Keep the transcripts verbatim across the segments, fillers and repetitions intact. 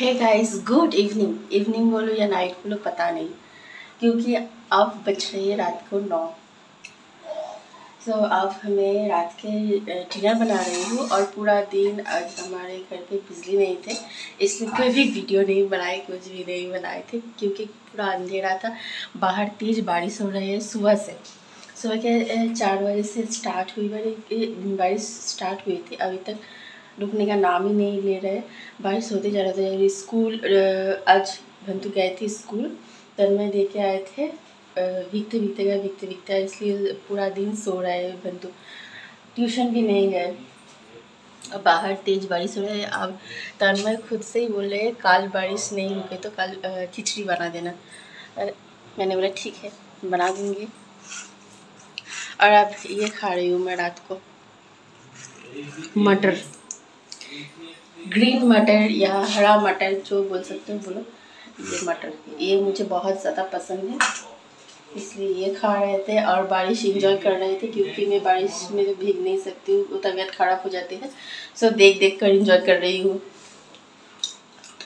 हे guys, good evening. Evening बोलो या night बोलो पता नहीं, क्योंकि अब बज रही है रात को नौ। सो so, अब हमें रात के डिनर बना रही हूँ। और पूरा दिन आज हमारे घर पे बिजली नहीं थे, इसलिए कोई भी वीडियो नहीं बनाए, कुछ भी नहीं बनाए थे, क्योंकि पूरा अंधेरा था। बाहर तेज़ बारिश हो रही है सुबह से। सुबह के चार बजे से स्टार्ट हुई बारिश स्टार्ट हुई थी, अभी तक रुकने का नाम ही नहीं ले रहे। बारिश होते जा रहा था। स्कूल आज भंतु गए थे स्कूल, तब मैं दे के आए थे। भीगते भीगते गए भीगते भीगते आए, इसलिए पूरा दिन सो रहा है भंतु। ट्यूशन भी नहीं गए। अब बाहर तेज़ बारिश हो रही है। अब तन्मय खुद से ही बोल रहे हैं कल बारिश नहीं रुके तो कल खिचड़ी बना देना। मैंने बोला ठीक है बना दूँगी। और अब ये खा रही हूँ मैं रात को मटर, ग्रीन मटर या हरा मटर जो बोल सकते हो बोलो। ये मटर ये मुझे बहुत ज़्यादा पसंद है, इसलिए ये खा रहे थे और बारिश एंजॉय कर रहे थे, क्योंकि मैं बारिश में तो भीग नहीं सकती हूँ, तबीयत ख़राब हो जाती है। सो देख देख कर एंजॉय कर रही हूँ।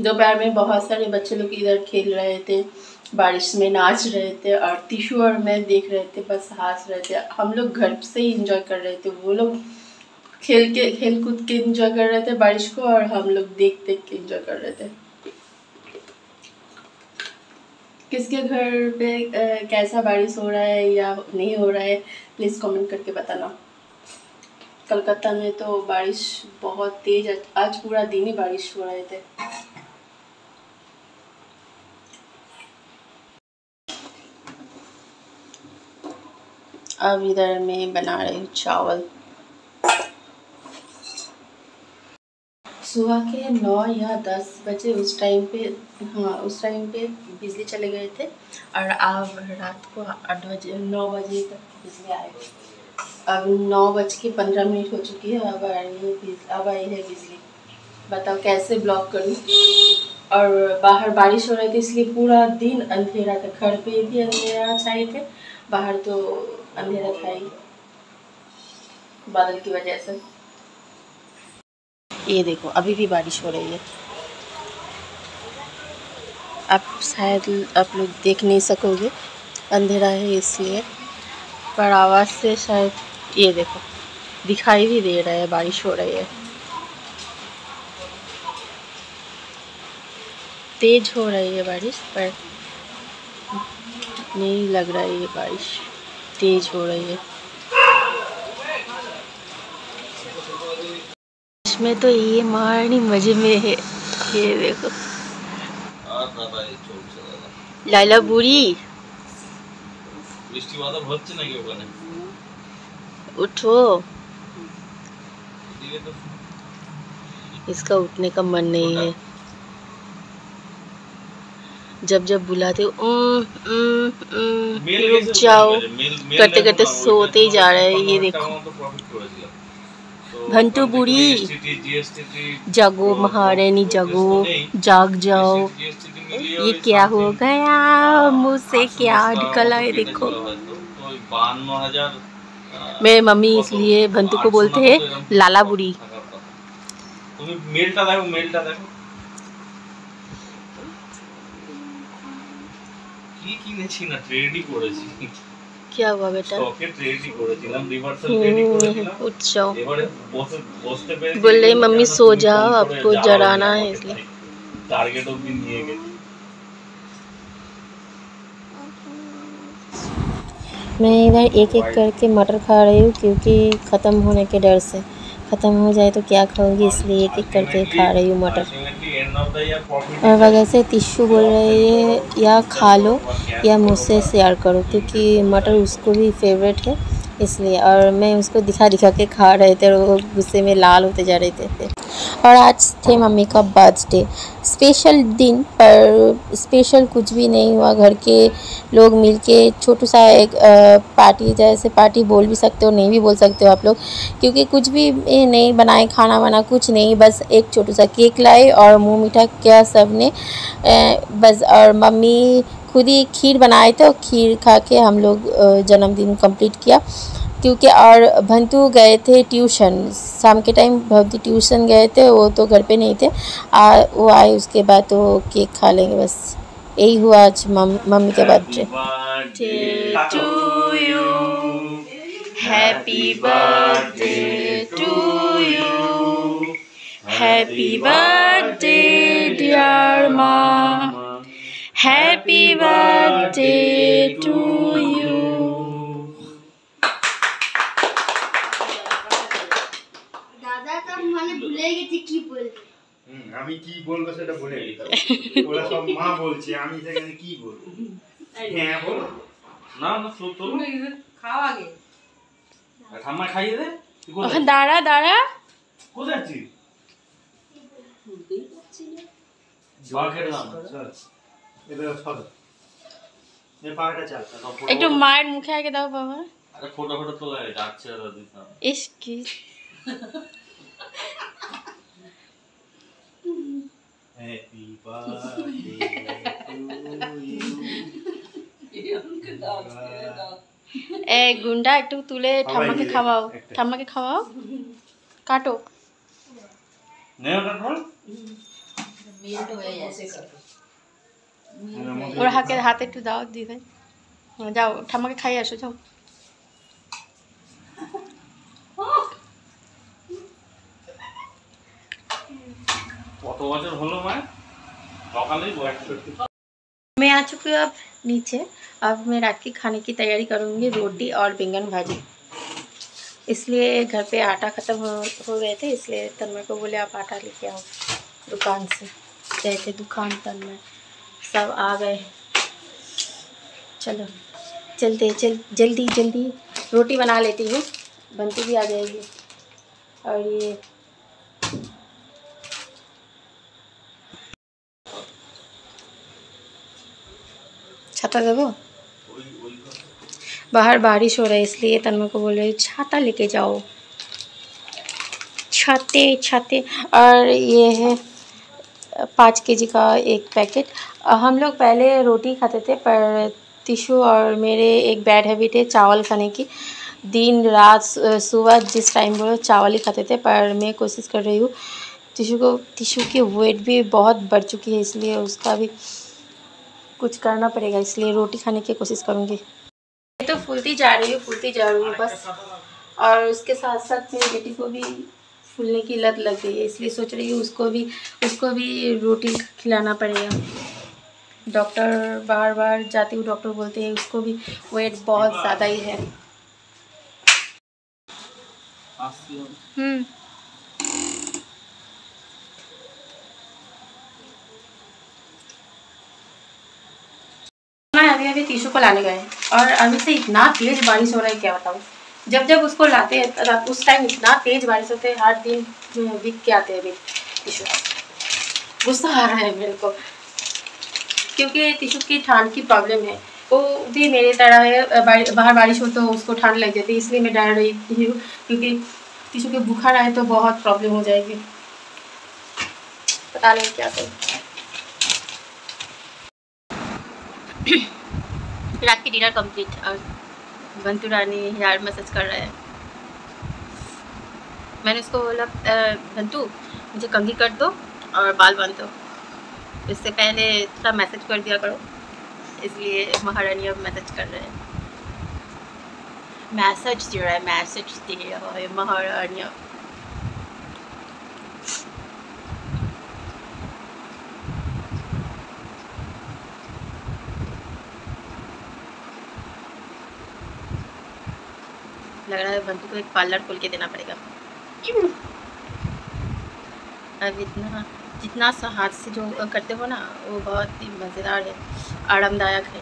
दोपहर में बहुत सारे बच्चे लोग इधर खेल रहे थे, बारिश में नाच रहे थे, और टिशू और मैं देख रहे थे, बस हंस रहे थे। हम लोग घर से ही इंजॉय कर रहे थे, वो लोग खेल के खेल कूद के इंजॉय कर रहे थे बारिश को, और हम लोग देख देख के इंजॉय कर रहे थे। किसके घर पे आ, कैसा बारिश हो रहा है या नहीं हो रहा है, प्लीज़ कमेंट करके बताना। कलकत्ता में तो बारिश बहुत तेज, आज पूरा दिन ही बारिश हो रहे थे। अब इधर मैं बना रही हूँ चावल। सुबह के नौ या दस बजे उस टाइम पे, हाँ उस टाइम पे बिजली चले गए थे, और अब रात को आठ बजे नौ बजे तक बिजली आई। अब नौ बज के पंद्रह मिनट हो चुकी है। अब आई है अब आई है बिजली। बताओ कैसे ब्लॉक करूँ। और बाहर बारिश हो रही थी, इसलिए पूरा दिन अंधेरा था। घर पे भी अंधेरा छाए थे, बाहर तो अंधेरा था ही बादल की वजह से। ये देखो अभी भी बारिश हो रही है। आप शायद आप लोग देख नहीं सकोगे, अंधेरा है इसलिए, पर आवाज़ से शायद ये देखो दिखाई भी दे रहा है बारिश हो रही है। तेज हो रही है बारिश, पर नहीं लग रहा है ये बारिश तेज हो रही है। मैं तो ये मारनी मजे में है। ये देखो लाला बुरी उठो, इसका उठने का मन नहीं है। जब जब बुलाते रुक जाओ करते करते सोते ही जा रहा है। ये देखो भंटू बुरी जागो महारानी जागो, जाग जाओ। ये क्या हो गया मुँह से, क्या निकला है देखो। मेरे मम्मी इसलिए भंटू को बोलते हैं लाला बुरी। क्या हुआ बेटा, उठ जाओ बोल रही मम्मी, सो जाओ आपको जराना है इसलिए। मैं इधर एक एक करके मटर खा रही हूँ, क्योंकि ख़त्म होने के डर से, ख़त्म हो जाए तो क्या खाओगी, इसलिए एक एक करके खा रही हूँ मटर। और वजह से टिशू बोल रही है या खा लो या मुझसे शेयर करो, क्योंकि मटर उसको भी फेवरेट है इसलिए। और मैं उसको दिखा दिखा के खा रहे थे, और वो गुस्से में लाल होते जा रहे थे। और आज थे मम्मी का बर्थडे, स्पेशल दिन, पर स्पेशल कुछ भी नहीं हुआ। घर के लोग मिलके छोटू सा एक पार्टी, जैसे पार्टी बोल भी सकते हो नहीं भी बोल सकते हो आप लोग, क्योंकि कुछ भी नहीं बनाए, खाना वाना कुछ नहीं, बस एक छोटू सा केक लाए और मुँह मीठा किया सब ने बस। और मम्मी खुद ही खीर बनाए थे, खीर खा के हम लोग जन्मदिन कंप्लीट किया। क्योंकि और भंतु गए थे ट्यूशन, शाम के टाइम भंतु ट्यूशन गए थे, वो तो घर पे नहीं थे। आ, वो आए उसके बाद तो केक खा लेंगे, बस यही हुआ आज मम्मी का बर्थडे। मायर मुखे आगे दाओ बाबा, फोटो फोटो तोला। Happy birthday to you. ए गुंडा एक तुले ठामा के खावाओ, ठामा के खावाओ, काटो। नहीं काटो। मेल्ट हो गया ऐसे काटो। और हाथ के हाथ एक दाओ दी दे। जाओ ठामा के खाई आसो जाओ। मैं आ चुकी हूँ अब नीचे। अब मैं रात के खाने की तैयारी करूँगी, रोटी और बैंगन भाजी। इसलिए घर पे आटा ख़त्म हो गए थे, इसलिए तन्मय को बोले आप आटा लेके आओ दुकान से। गए थे दुकान, तन्मय सब आ गए। चलो चलते चल जल्दी जल्दी रोटी बना लेती हूँ, बनती भी आ जाएगी। और ये छाता देवो, बाहर बारिश हो रहा है, इसलिए तन्मय को बोल रही छाता लेके जाओ, छाते छाते। और ये है पाँच केजी का एक पैकेट। हम लोग पहले रोटी खाते थे, पर टिशू और मेरे एक बैड हैबिट है चावल खाने की। दिन रात सुबह जिस टाइम बोलो चावल ही खाते थे, पर मैं कोशिश कर रही हूँ। टिशू को टिशू की वेट भी बहुत बढ़ चुकी है, इसलिए उसका भी कुछ करना पड़ेगा, इसलिए रोटी खाने की कोशिश करूँगी। मैं तो फूलती जा रही हूँ, फूलती जा रही हूँ बस। और उसके साथ साथ मेरी बेटी को भी फूलने की लत लग गई है, इसलिए सोच रही हूँ उसको भी उसको भी रोटी खिलाना पड़ेगा। डॉक्टर बार बार जाती हूँ, डॉक्टर बोलते हैं उसको भी वेट बहुत ज़्यादा ही है। अभी अभी टिशू को लाने गए और अभी से इतना तेज़ बारिश हो रहा है, क्या बताऊँ। जब जब उसको लाते हैं उस टाइम इतना तेज़ बारिश होते है, हर दिन भीग के आते हैं। अभी टिशू गुस्सा आ रहा है मेरे को, क्योंकि टिशू की ठंड की प्रॉब्लम है। वो भी मेरी तरह है, बाहर बारिश हो तो उसको ठंड लग जाती है, इसलिए मैं डर रही हूँ। क्योंकि टिशू के बुखार आए तो बहुत प्रॉब्लम हो जाएगी, पता नहीं क्या करूँ। रात की डिनर कंप्लीट और बंतु रानी हेयर मसाज कर रहा है। मैंने उसको बोला बंतु मुझे कंघी कर दो और बाल बांध दो, इससे पहले थोड़ा मैसेज कर दिया करो, इसलिए महारानी अब मैसेज कर रहे हैं। मैसेज दे रहा है मैसेज दे रहा है महारानी। लग रहा है बंतु को एक पार्लर खोल के देना पड़ेगा। अब इतना जितना सा हाथ से जो करते हो ना, वो बहुत ही मज़ेदार है, आरामदायक है।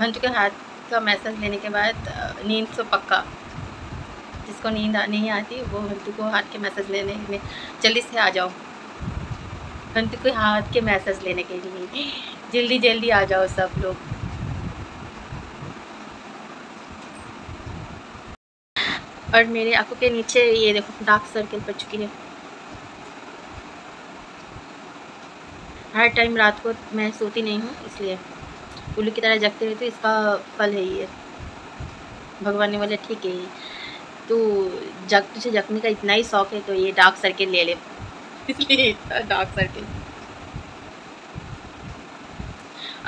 बंतु के हाथ का मैसेज लेने के बाद नींद से पक्का, जिसको नींद नहीं आती वो बंतु को हाथ के मैसेज लेने में जल्दी से आ जाओ। बंतु के हाथ के मैसेज लेने के लिए जल्दी जल्दी आ जाओ सब लोग। और मेरे आंखों के नीचे ये देखो डार्क सर्कल पड़ चुकी है। हर टाइम रात को मैं सोती नहीं हूँ, इसलिए उल्लू की तरह जगते रहती हूँ। इसका फल है ये, भगवान ने बोला ठीक है तो जग तुझे जगने का इतना ही शौक है तो ये डार्क सर्किल ले ले, इसलिए इतना डार्क सर्किल।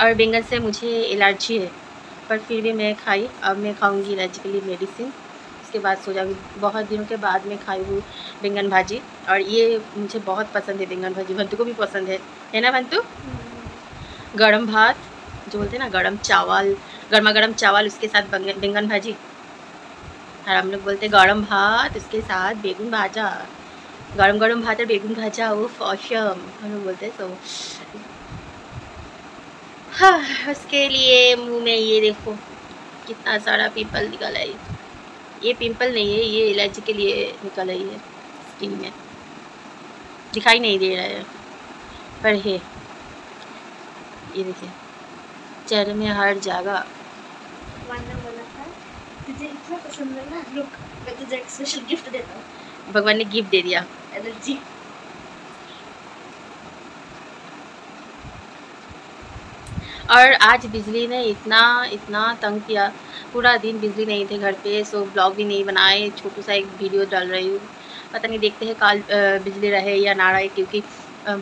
और बैंगन से मुझे एलर्जी है पर फिर भी मैं खाई। अब मैं खाऊंगी एलर्जी के लिए मेडिसिन, उसके बाद सो जाऊँगी। बहुत दिनों के बाद मैं खाई हूँ बैंगन भाजी, और ये मुझे बहुत पसंद है बैंगन भाजी। भंतु को भी पसंद है, है ना भंतु? गर्म भात जो बोलते हैं ना, गर्म चावल, गर्मा गर्म चावल, उसके साथ बैंगन भाजी। और हम लोग बोलते हैं गरम भात उसके साथ बेगुन भाजा, गरम गरम भात और बेगुन भाजा, वो फौशम हम लोग बोलते हैं। तो हाँ, उसके लिए मुंह में ये देखो कितना सारा पिंपल निकल आई। ये पिंपल नहीं है, ये एलर्जी के लिए निकल आई है स्किन में। दिखाई नहीं दे रहा है पर है, ये देखिए चेहरे में हर जगह। तुझे इतना पसंद है ना, लुक मैं तुझे एक स्पेशल गिफ्ट देता हूँ। भगवान ने गिफ्ट दे दिया, एलर्जी। और आज बिजली ने इतना इतना तंग किया, पूरा दिन बिजली नहीं थे घर पे, सो ब्लॉग भी नहीं बनाए। छोटू सा एक वीडियो डाल रही हूँ, पता नहीं देखते हैं काल बिजली रहे या ना रहे, क्योंकि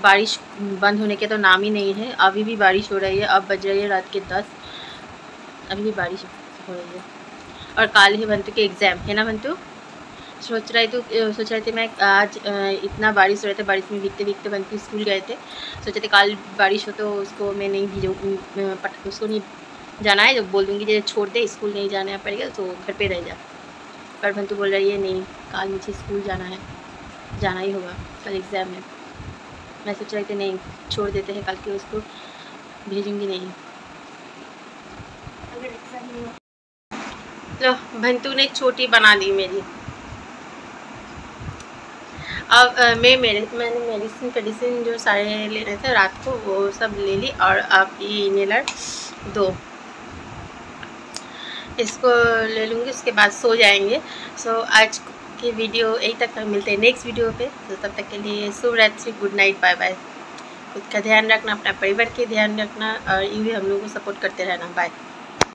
बारिश बंद होने के तो नाम ही नहीं है। अभी भी बारिश हो रही है, अब बज रही है रात के दस, अभी भी बारिश हो रही है। और काल ही बंतु के एग्ज़ाम है ना बंतु? सोच रहे तो सोच रहे थे मैं आज इतना बारिश हो रहा था, बारिश में भीगते भीगते बंतु स्कूल गए थे। सोचे थे काल बारिश हो तो उसको मैं नहीं भिजो, पट उसको नहीं जाना है, जब बोल दूँगी जैसे छोड़ दे स्कूल नहीं जाना पड़ेगा तो घर पे रह जा। पर बंतु बोल रही है नहीं, काल मुझे स्कूल जाना है, जाना ही होगा, कल एग्ज़ाम है। मैं सोच रही थी नहीं छोड़ देते हैं, कल के उसको भेजूँगी नहीं। लो भंतु ने छोटी बना दी मेरी। अब आ, मैं मेरे मैंने मेडिसिन पेडिसिन जो सारे ले रहे थे रात को वो सब ले ली। और अब ये इनहेलर दो इसको ले लूँगी, उसके बाद सो जाएंगे। सो आज की वीडियो यही तक, मिलते हैं नेक्स्ट वीडियो पे। तो तब तक के लिए शुभ रात्रि, गुड नाइट, बाय बाय। खुद का ध्यान रखना, अपना परिवार के ध्यान रखना, और ये भी हम लोगों को सपोर्ट करते रहना। बाय।